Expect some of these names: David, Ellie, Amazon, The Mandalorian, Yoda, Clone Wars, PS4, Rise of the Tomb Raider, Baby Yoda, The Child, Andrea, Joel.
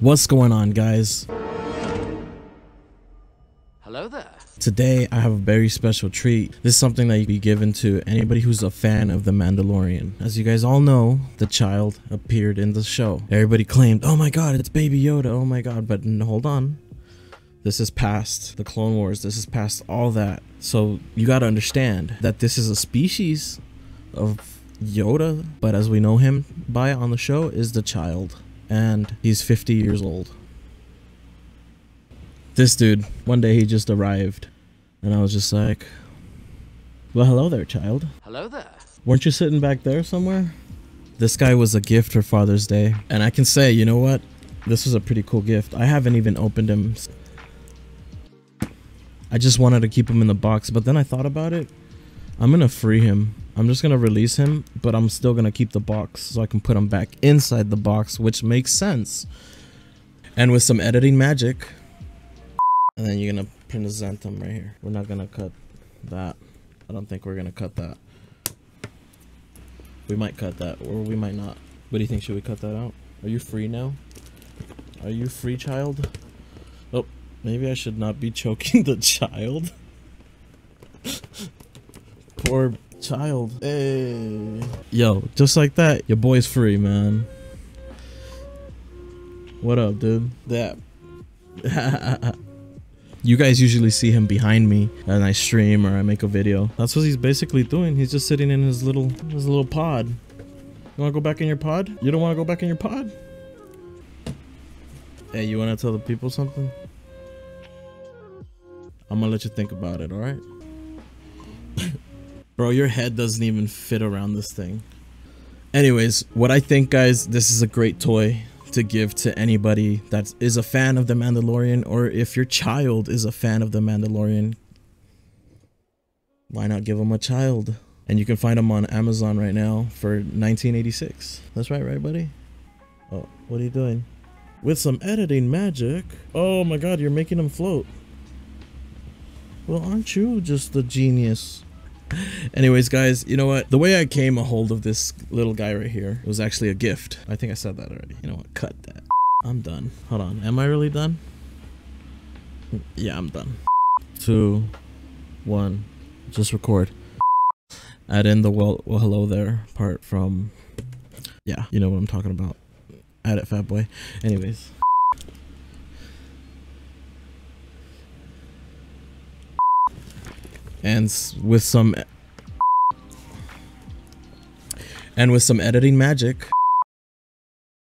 What's going on, guys? Hello there. Today I have a very special treat. This is something that you'd be given to anybody who's a fan of The Mandalorian. As you guys all know, The Child appeared in the show. Everybody claimed, oh my god, it's Baby Yoda, oh my god, but hold on. This is past the Clone Wars, this is past all that. So you gotta understand that this is a species of Yoda, but as we know him by on the show is The Child, and he's 50 years old. This dude, one day he just arrived, and I was just like, well, hello there, child. Hello there. Weren't you sitting back there somewhere? This guy was a gift for Father's Day, and I can say, you know what? This was a pretty cool gift. I haven't even opened him. I just wanted to keep him in the box, but then I thought about it. I'm gonna free him. I'm just gonna release him, but I'm still gonna keep the box so I can put him back inside the box, which makes sense. And with some editing magic, and then you're gonna present them right here. We're not gonna cut that. I don't think we're gonna cut that. We might cut that, or we might not. What do you think? Should we cut that out? Are you free now? Are you free, child? Oh, maybe I should not be choking the child. Poor child. Hey. Yo, just like that, your boy's free, man. What up, dude? That. You guys usually see him behind me and I stream or I make a video. That's what he's basically doing. He's just sitting in his little pod. You wanna go back in your pod? You don't wanna go back in your pod? Hey, you wanna tell the people something? I'm gonna let you think about it, alright? Bro, your head doesn't even fit around this thing. Anyways, what I think, guys, this is a great toy to give to anybody that is a fan of The Mandalorian, or if your child is a fan of The Mandalorian, why not give them a child? And you can find them on Amazon right now for $19.86. That's right, buddy? Oh, what are you doing? With some editing magic. Oh my god, you're making them float. Well, aren't you just the genius? Anyways, guys, you know what? The way I came a hold of this little guy right here was actually a gift. I think I said that already. You know what? Cut that. I'm done. Hold on. Am I really done? Yeah, I'm done. 2, 1. Just record. Add in the well hello there part from... Yeah, you know what I'm talking about. Add it, fat boy. Anyways. And with some editing magic,